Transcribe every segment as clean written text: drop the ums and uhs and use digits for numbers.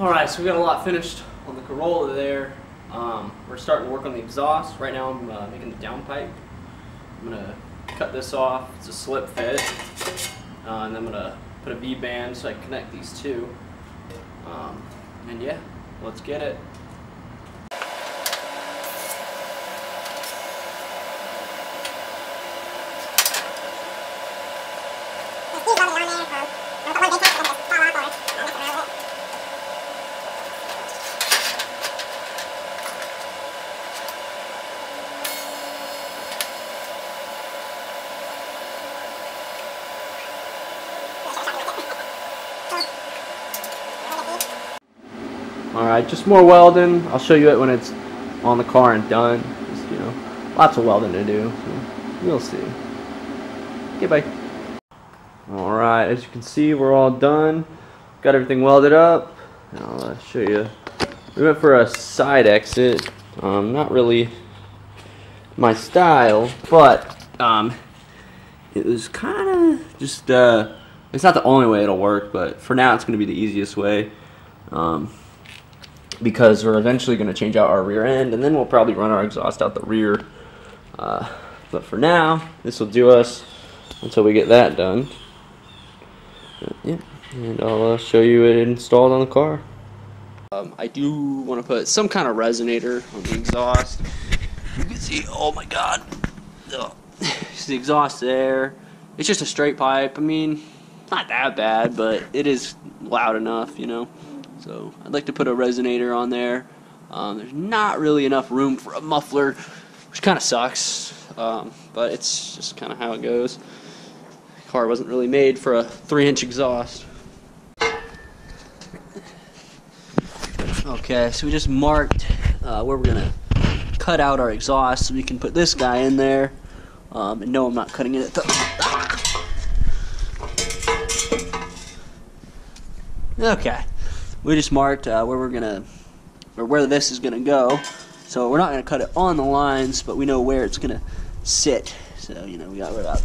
Alright, so we got a lot finished on the Corolla there. We're starting to work on the exhaust. Right now I'm making the downpipe. I'm going to cut this off. It's a slip fit. And I'm going to put a V-band so I can connect these two. And yeah, let's get it. Alright, just more welding. I'll show you it when it's on the car and done. Just, you know, lots of welding to do. So you'll see. Okay, bye. Alright, as you can see, we're all done. Got everything welded up. And I'll show you. We went for a side exit. Not really my style, but it was kind of just, it's not the only way it'll work, but for now it's going to be the easiest way. Because we're eventually going to change out our rear end, and then we'll probably run our exhaust out the rear. But for now, this will do us until we get that done. Yeah, and I'll show you it installed on the car. I do want to put some kind of resonator on the exhaust. You can see, oh my god, it's the exhaust there. It's just a straight pipe. I mean, not that bad, but it is loud enough, you know. So I'd like to put a resonator on there. There's not really enough room for a muffler, which kind of sucks, but it's just kind of how it goes. The car wasn't really made for a 3-inch exhaust. Okay, so we just marked where we're going to cut out our exhaust so we can put this guy in there. And no, I'm not cutting it at the... Okay. We just marked where we're gonna, or where this is gonna go. So we're not gonna cut it on the lines, but we know where it's gonna sit. So you know, we got about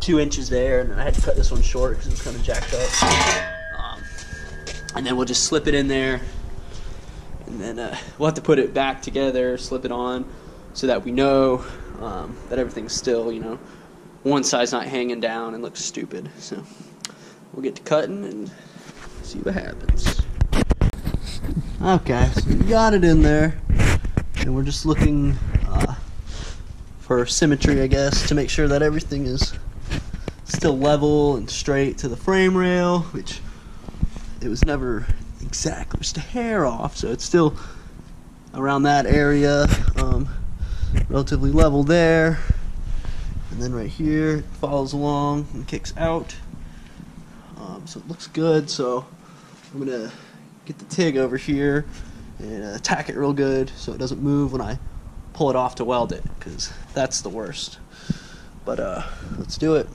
2 inches there, and then I had to cut this one short because it was kind of jacked up. And then we'll just slip it in there, and then we'll have to put it back together, slip it on, so that we know that everything's still, you know, one side's not hanging down and looks stupid. So we'll get to cutting and see what happens. Okay, so we got it in there, and we're just looking for symmetry, I guess, to make sure that everything is still level and straight to the frame rail, which it was never exactly, just a hair off, so it's still around that area, relatively level there, and then right here, it follows along and kicks out, so it looks good, so I'm going to get the TIG over here and attack it real good so it doesn't move when I pull it off to weld it, because that's the worst. But let's do it.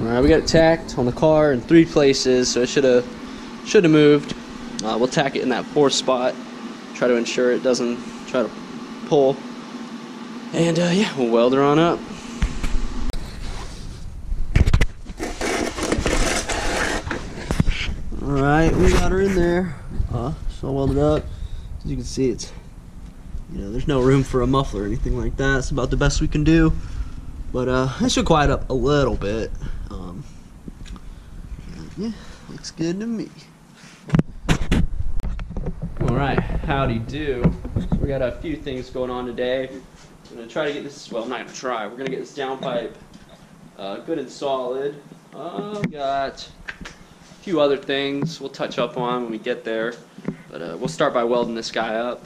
Alright, we got it tacked on the car in 3 places, so it should have moved. We'll tack it in that 4th spot, try to ensure it doesn't try to pull, and yeah, we'll weld her on up. Alright, we got her in there, so I welded up. As you can see, it's, you know, there's no room for a muffler or anything like that. It's about the best we can do, but it should quiet up a little bit. Yeah, looks good to me. Alright, howdy do. We got a few things going on today. I'm going to try to get this, well, I'm not going to try. We're going to get this downpipe good and solid. We got few other things we'll touch up on when we get there, but we'll start by welding this guy up.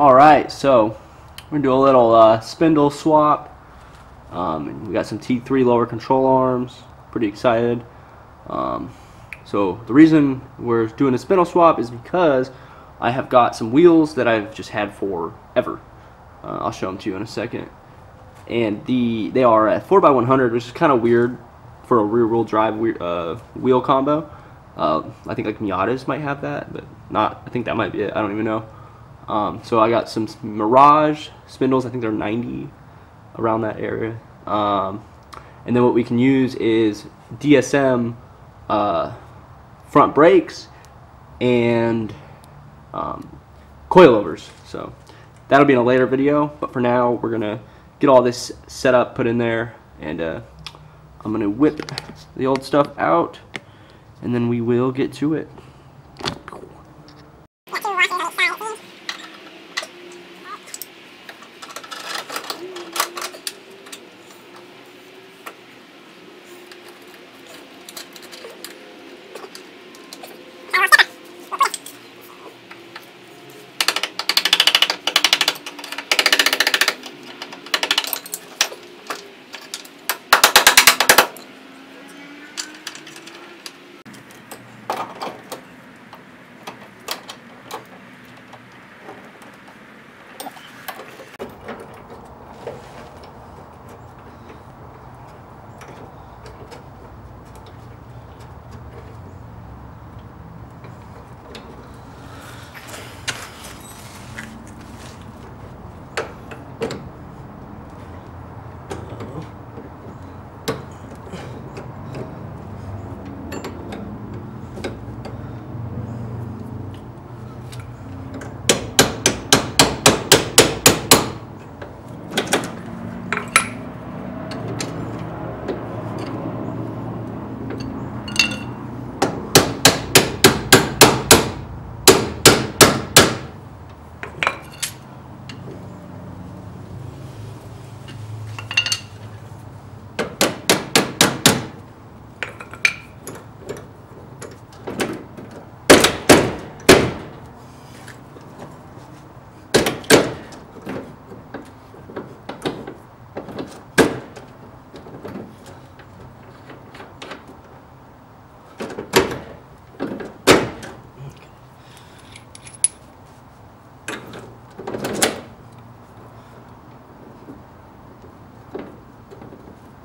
Alright, so We're going to do a little spindle swap. And we got some T3 lower control arms. Pretty excited. So the reason we're doing a spindle swap is because I have got some wheels that I've just had forever. I'll show them to you in a second. And they are a 4x100, which is kind of weird for a rear-wheel drive wheel combo. I think like Miatas might have that, but not. I think that might be it. I don't even know. So I got some Mirage spindles. I think they're 90, around that area. And then what we can use is DSM front brakes and coilovers. So that'll be in a later video, but for now we're gonna get all this set up, put in there, and I'm gonna whip the old stuff out, and then we will get to it.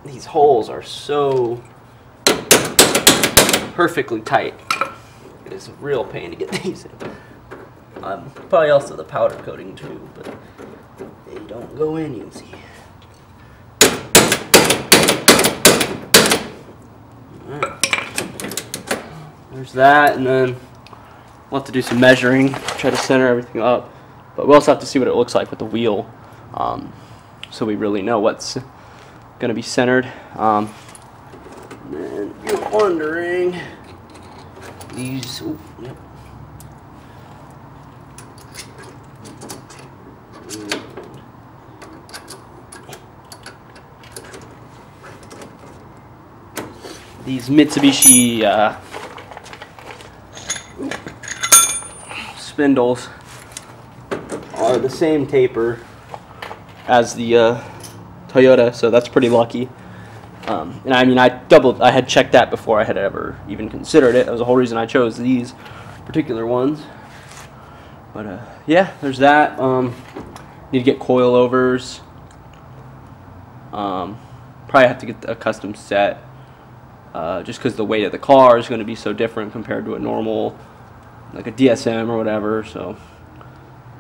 These holes are so perfectly tight. It is a real pain to get these in. Probably also the powder coating too, but they don't go in easy. There's that, and then we'll have to do some measuring, try to center everything up. But we also have to see what it looks like with the wheel, so we really know what's going to be centered. And you're wondering, these, oh, yep. These Mitsubishi spindles are the same taper as the Toyota, so that's pretty lucky. And I mean, I had checked that before I had ever even considered it. That was the whole reason I chose these particular ones. But yeah, there's that. Need to get coilovers. Probably have to get a custom set, just because the weight of the car is going to be so different compared to a normal, like a DSM or whatever. So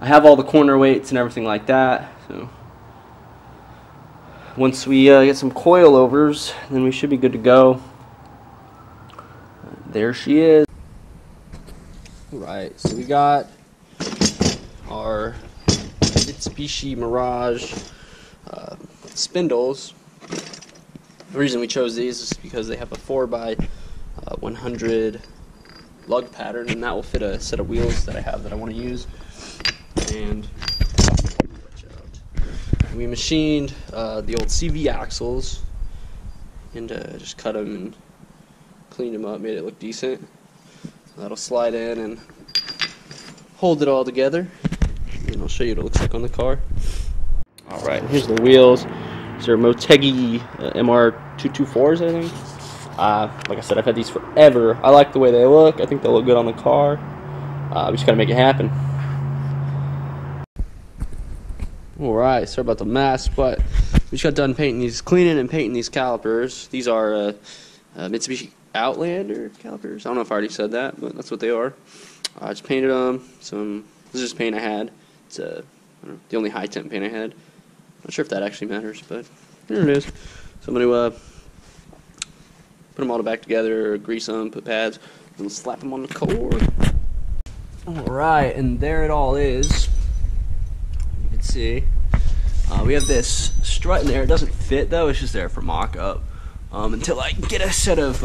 I have all the corner weights and everything like that. So once we get some coilovers, then we should be good to go. There she is. Alright, so we got our Mitsubishi Mirage spindles. The reason we chose these is because they have a 4x100 lug pattern, and that will fit a set of wheels that I have that I want to use. And we machined the old CV axles and just cut them and cleaned them up, made it look decent. So that'll slide in and hold it all together. And I'll show you what it looks like on the car. All right, here's the wheels. These are Motegi MR224s, I think. Like I said, I've had these forever. I like the way they look. I think they look good on the car. We just gotta make it happen. Alright, sorry about the mess, but we just got done painting these, cleaning and painting these calipers. These are Mitsubishi Outlander calipers. I don't know if I already said that, but that's what they are. I just painted them. This is just paint I had. It's I don't know, the only high temp paint I had. I'm not sure if that actually matters, but there it is. So I'm going to put them all back together, grease them, put pads, and slap them on the cord. Alright, and there it all is. You can see. We have this strut in there. It doesn't fit, though. It's just there for mock-up. Until I get a set of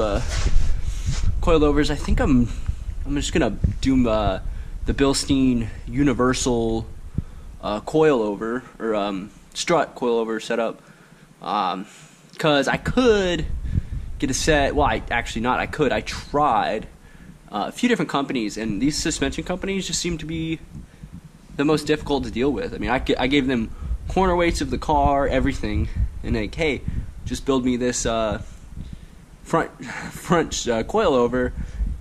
coilovers. I think I'm just going to do the Bilstein universal coilover, or strut coilover setup. Because I could get a set, well, I actually not, I could, I tried a few different companies, and these suspension companies just seem to be the most difficult to deal with. I mean, I gave them corner weights of the car, everything, and like, hey, just build me this front coilover,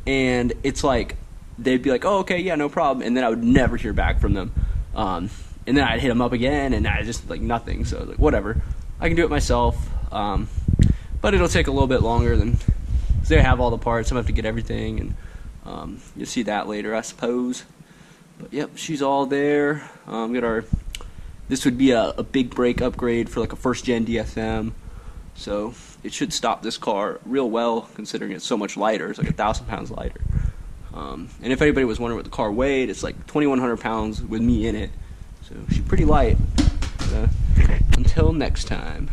and it's like, they'd be like, oh, okay, yeah, no problem, and then I would never hear back from them. And then I'd hit them up again, and I just, like, nothing, so, like, whatever. I can do it myself, but it'll take a little bit longer than, because they have all the parts, I'm gonna have to get everything, and you'll see that later, I suppose. But, yep, she's all there. We got our, this would be a big brake upgrade for, like, a first-gen DSM, so it should stop this car real well, considering it's so much lighter. It's, like, 1,000 pounds lighter. And if anybody was wondering what the car weighed, it's like 2,100 pounds with me in it. So she's pretty light. Until next time.